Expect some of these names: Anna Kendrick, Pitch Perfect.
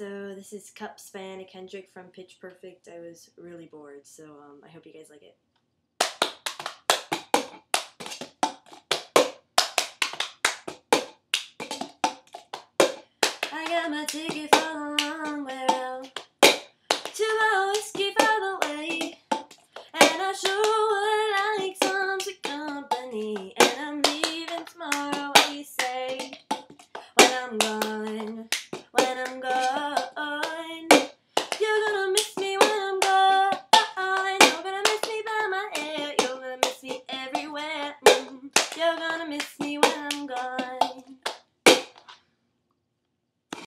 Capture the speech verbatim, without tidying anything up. So this is Cups by Anna Kendrick from Pitch Perfect. I was really bored, so um, I hope you guys like it. I got my ticket for the long way.